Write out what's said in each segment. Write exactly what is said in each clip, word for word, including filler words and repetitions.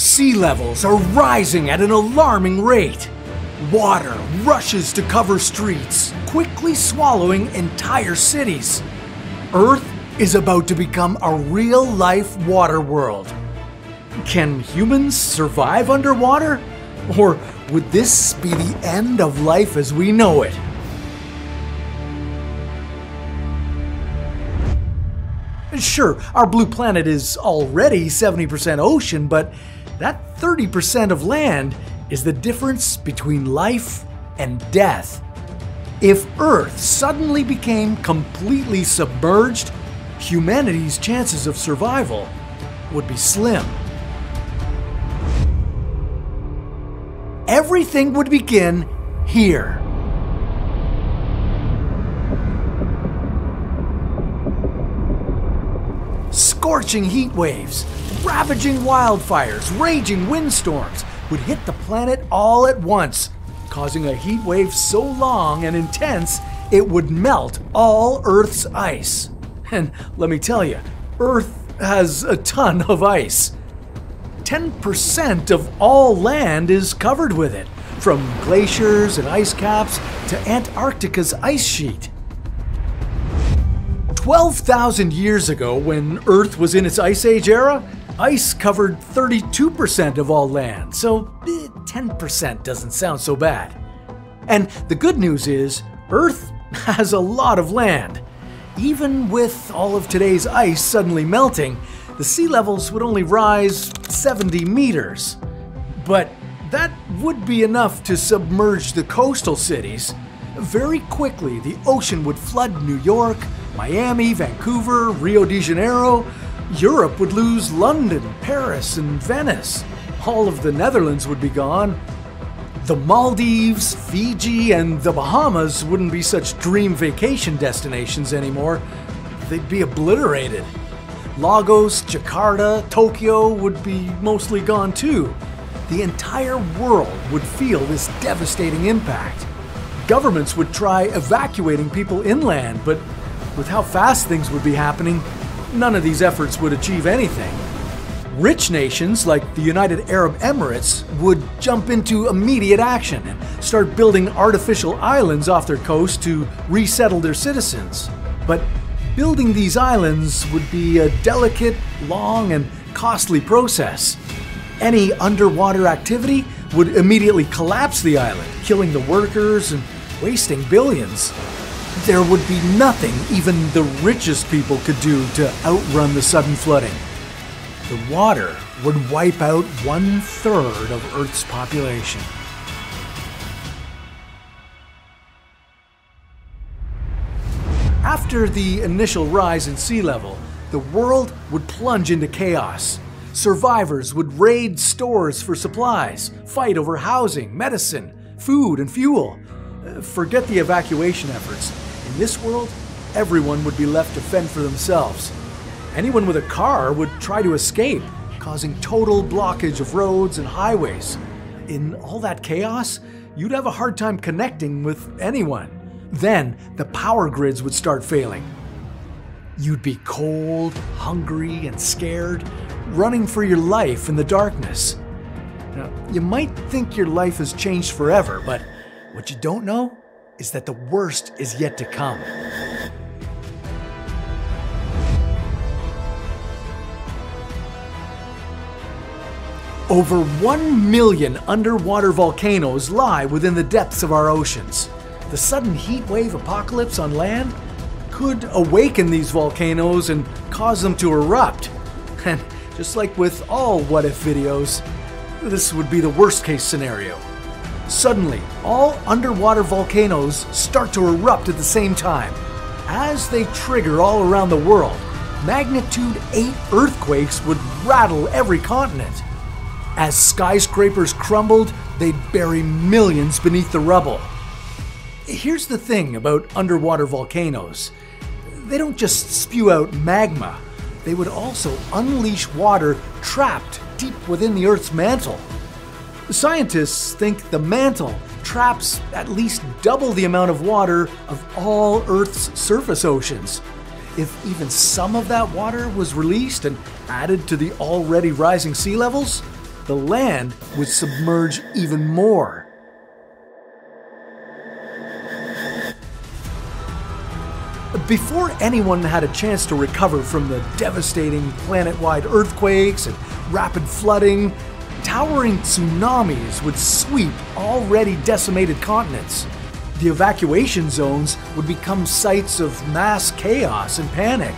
Sea levels are rising at an alarming rate. Water rushes to cover streets, quickly swallowing entire cities. Earth is about to become a real-life water world. Can humans survive underwater? Or would this be the end of life as we know it? Sure, our blue planet is already seventy percent ocean, but that thirty percent of land is the difference between life and death. If Earth suddenly became completely submerged, humanity's chances of survival would be slim. Everything would begin here. Scorching heat waves, ravaging wildfires, raging windstorms would hit the planet all at once, causing a heat wave so long and intense it would melt all Earth's ice. And let me tell you, Earth has a ton of ice. ten percent of all land is covered with it, from glaciers and ice caps to Antarctica's ice sheet. twelve thousand years ago, when Earth was in its Ice Age era, ice covered thirty-two percent of all land, so ten percent doesn't sound so bad. And the good news is, Earth has a lot of land. Even with all of today's ice suddenly melting, the sea levels would only rise seventy meters. But that would be enough to submerge the coastal cities. Very quickly, the ocean would flood New York, Miami, Vancouver, Rio de Janeiro. Europe would lose London, Paris, and Venice. All of the Netherlands would be gone. The Maldives, Fiji, and the Bahamas wouldn't be such dream vacation destinations anymore. They'd be obliterated. Lagos, Jakarta, Tokyo would be mostly gone too. The entire world would feel this devastating impact. Governments would try evacuating people inland, but with how fast things would be happening, none of these efforts would achieve anything. Rich nations like the United Arab Emirates would jump into immediate action and start building artificial islands off their coast to resettle their citizens. But building these islands would be a delicate, long, and costly process. Any underwater activity would immediately collapse the island, killing the workers and wasting billions. There would be nothing even the richest people could do to outrun the sudden flooding. The water would wipe out one-third of Earth's population. After the initial rise in sea level, the world would plunge into chaos. Survivors would raid stores for supplies, fight over housing, medicine, food, and fuel. Forget the evacuation efforts. In this world, everyone would be left to fend for themselves. Anyone with a car would try to escape, causing total blockage of roads and highways. In all that chaos, you'd have a hard time connecting with anyone. Then, the power grids would start failing. You'd be cold, hungry, and scared, running for your life in the darkness. Now, you might think your life has changed forever, but what you don't know is that the worst is yet to come. Over one million underwater volcanoes lie within the depths of our oceans. The sudden heat wave apocalypse on land could awaken these volcanoes and cause them to erupt. And just like with all What If videos, this would be the worst case scenario. Suddenly, all underwater volcanoes start to erupt at the same time. As they trigger all around the world, magnitude eight earthquakes would rattle every continent. As skyscrapers crumbled, they'd bury millions beneath the rubble. Here's the thing about underwater volcanoes. They don't just spew out magma. They would also unleash water trapped deep within the Earth's mantle. Scientists think the mantle traps at least double the amount of water of all Earth's surface oceans. If even some of that water was released and added to the already rising sea levels, the land would submerge even more. Before anyone had a chance to recover from the devastating planet-wide earthquakes and rapid flooding, towering tsunamis would sweep already decimated continents. The evacuation zones would become sites of mass chaos and panic.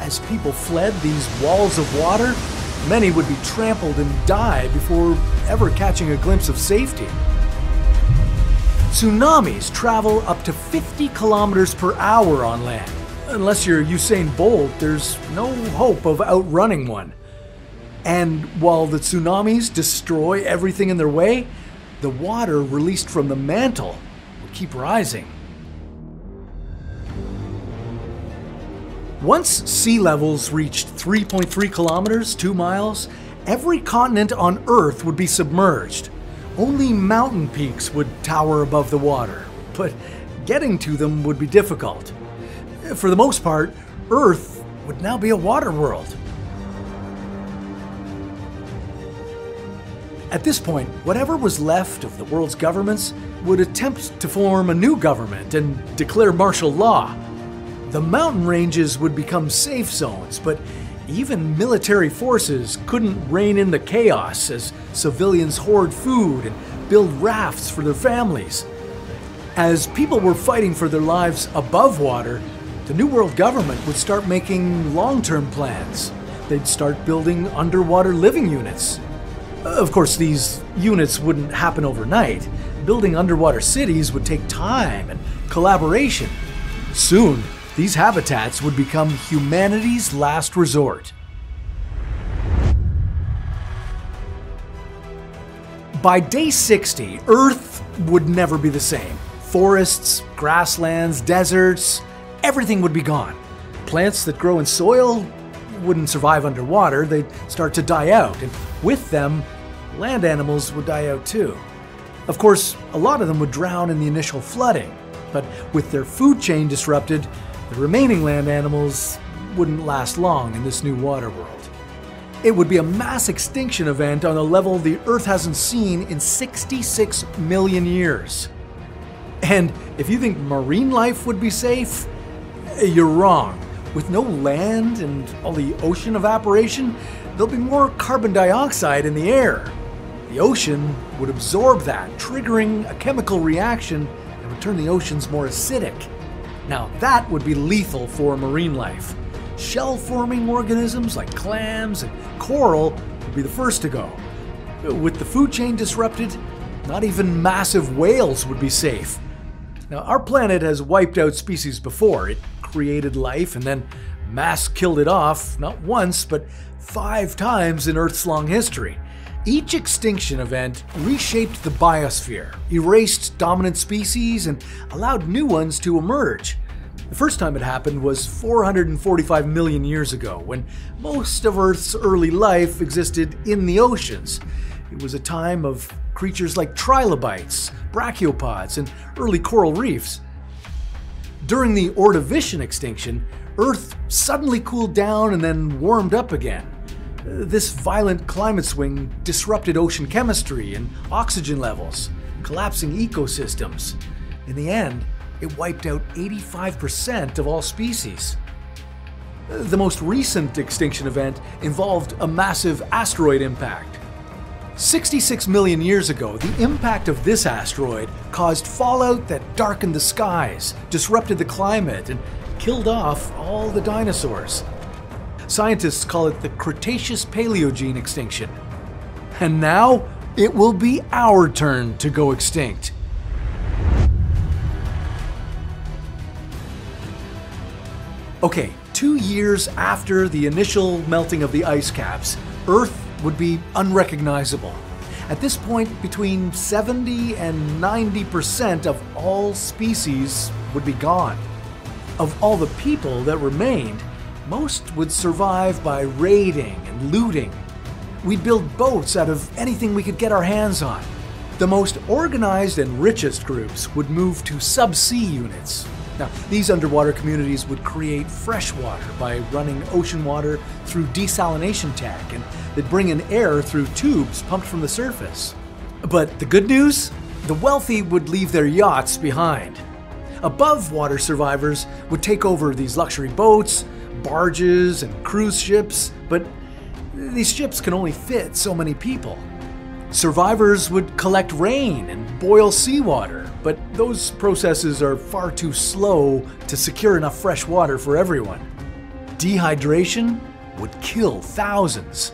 As people fled these walls of water, many would be trampled and die before ever catching a glimpse of safety. Tsunamis travel up to fifty kilometers per hour on land. Unless you're Usain Bolt, there's no hope of outrunning one. And while the tsunamis destroy everything in their way, the water released from the mantle will keep rising. Once sea levels reached three point three kilometers, two miles, every continent on Earth would be submerged. Only mountain peaks would tower above the water, but getting to them would be difficult. For the most part, Earth would now be a water world. At this point, whatever was left of the world's governments would attempt to form a new government and declare martial law. The mountain ranges would become safe zones, but even military forces couldn't rein in the chaos as civilians hoard food and build rafts for their families. As people were fighting for their lives above water, the New World government would start making long-term plans. They'd start building underwater living units. Of course, these units wouldn't happen overnight. Building underwater cities would take time and collaboration. Soon, these habitats would become humanity's last resort. By day sixty, Earth would never be the same. Forests, grasslands, deserts, everything would be gone. Plants that grow in soil wouldn't survive underwater, they'd start to die out, and with them, land animals would die out too. Of course, a lot of them would drown in the initial flooding, but with their food chain disrupted, the remaining land animals wouldn't last long in this new water world. It would be a mass extinction event on a level the Earth hasn't seen in sixty-six million years. And if you think marine life would be safe, you're wrong. With no land and all the ocean evaporation, there'll be more carbon dioxide in the air. The ocean would absorb that, triggering a chemical reaction that would turn the oceans more acidic. Now that would be lethal for marine life. Shell-forming organisms like clams and coral would be the first to go. With the food chain disrupted, not even massive whales would be safe. Now, our planet has wiped out species before. It created life and then mass killed it off, not once, but five times in Earth's long history. Each extinction event reshaped the biosphere, erased dominant species, and allowed new ones to emerge. The first time it happened was four hundred forty-five million years ago, when most of Earth's early life existed in the oceans. It was a time of creatures like trilobites, brachiopods, and early coral reefs. During the Ordovician extinction, Earth suddenly cooled down and then warmed up again. This violent climate swing disrupted ocean chemistry and oxygen levels, collapsing ecosystems. In the end, it wiped out eighty-five percent of all species. The most recent extinction event involved a massive asteroid impact. sixty-six million years ago, the impact of this asteroid caused fallout that darkened the skies, disrupted the climate, and killed off all the dinosaurs. Scientists call it the Cretaceous-Paleogene extinction. And now, it will be our turn to go extinct. Okay, two years after the initial melting of the ice caps, Earth would be unrecognizable. At this point, between seventy and ninety percent of all species would be gone. Of all the people that remained, most would survive by raiding and looting. We'd build boats out of anything we could get our hands on. The most organized and richest groups would move to subsea units, Now, these underwater communities would create fresh water by running ocean water through desalination tank, and they'd bring in air through tubes pumped from the surface. But the good news? The wealthy would leave their yachts behind. Above water survivors would take over these luxury boats, barges, and cruise ships, but these ships can only fit so many people. Survivors would collect rain and boil seawater, but those processes are far too slow to secure enough fresh water for everyone. Dehydration would kill thousands.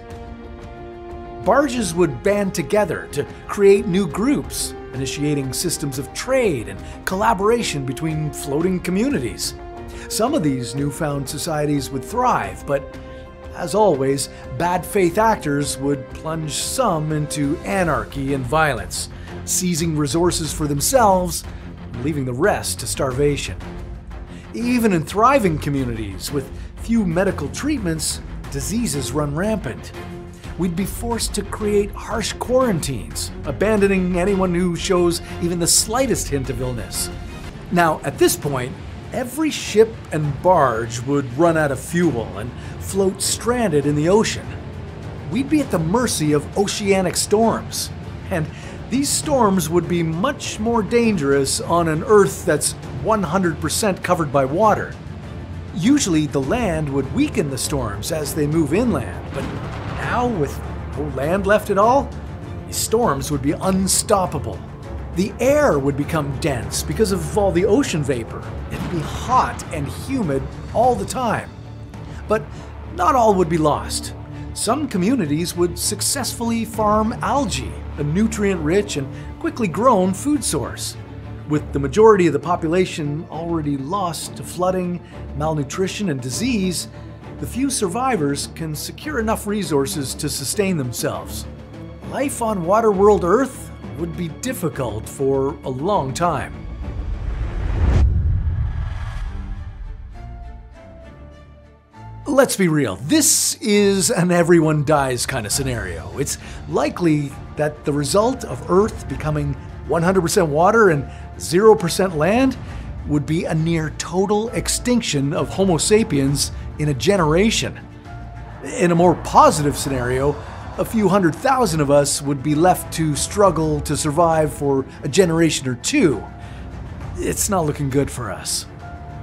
Barges would band together to create new groups, initiating systems of trade and collaboration between floating communities. Some of these newfound societies would thrive, but as always, bad faith actors would plunge some into anarchy and violence, seizing resources for themselves, leaving the rest to starvation. Even in thriving communities with few medical treatments, diseases run rampant. We'd be forced to create harsh quarantines, abandoning anyone who shows even the slightest hint of illness. Now, at this point, every ship and barge would run out of fuel and float stranded in the ocean. We'd be at the mercy of oceanic storms, and these storms would be much more dangerous on an Earth that's one hundred percent covered by water. Usually the land would weaken the storms as they move inland, but now with no land left at all, these storms would be unstoppable. The air would become dense because of all the ocean vapor. It'd be hot and humid all the time. But not all would be lost. Some communities would successfully farm algae, a nutrient-rich and quickly grown food source, with the majority of the population already lost to flooding, malnutrition, and disease. The few survivors can secure enough resources to sustain themselves. Life on Waterworld Earth would be difficult for a long time. Let's be real, this is an everyone dies kind of scenario. It's likely that the result of Earth becoming one hundred percent water and zero percent land would be a near total extinction of Homo sapiens in a generation. In a more positive scenario, a few hundred thousand of us would be left to struggle to survive for a generation or two. It's not looking good for us.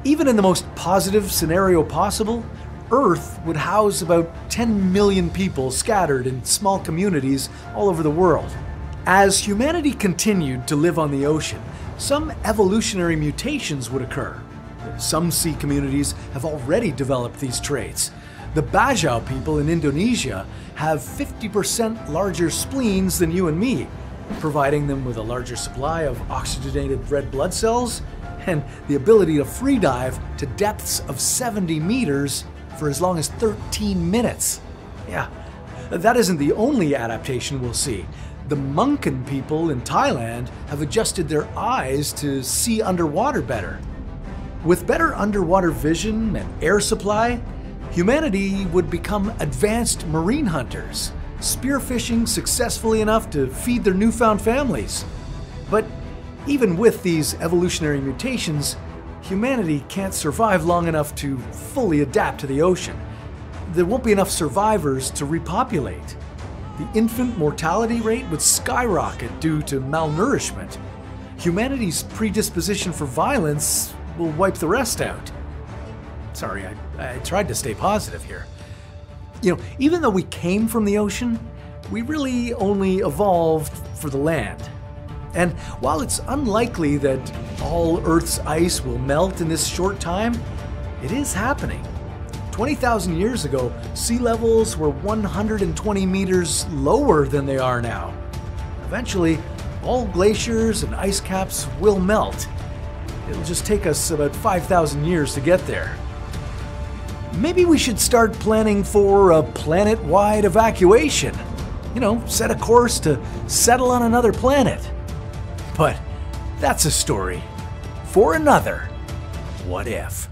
Even in the most positive scenario possible, Earth would house about ten million people scattered in small communities all over the world. As humanity continued to live on the ocean, some evolutionary mutations would occur. Some sea communities have already developed these traits. The Bajau people in Indonesia have fifty percent larger spleens than you and me, providing them with a larger supply of oxygenated red blood cells and the ability to free dive to depths of seventy meters for as long as thirteen minutes. Yeah, that isn't the only adaptation we'll see. The Munkan people in Thailand have adjusted their eyes to see underwater better. With better underwater vision and air supply, humanity would become advanced marine hunters, spearfishing successfully enough to feed their newfound families. But even with these evolutionary mutations, humanity can't survive long enough to fully adapt to the ocean. There won't be enough survivors to repopulate. The infant mortality rate would skyrocket due to malnourishment. Humanity's predisposition for violence will wipe the rest out. Sorry, I, I tried to stay positive here. You know, even though we came from the ocean, we really only evolved for the land. And while it's unlikely that all Earth's ice will melt in this short time, it is happening. twenty thousand years ago, sea levels were one hundred twenty meters lower than they are now. Eventually, all glaciers and ice caps will melt. It'll just take us about five thousand years to get there. Maybe we should start planning for a planet-wide evacuation. You know, set a course to settle on another planet. But that's a story for another What If.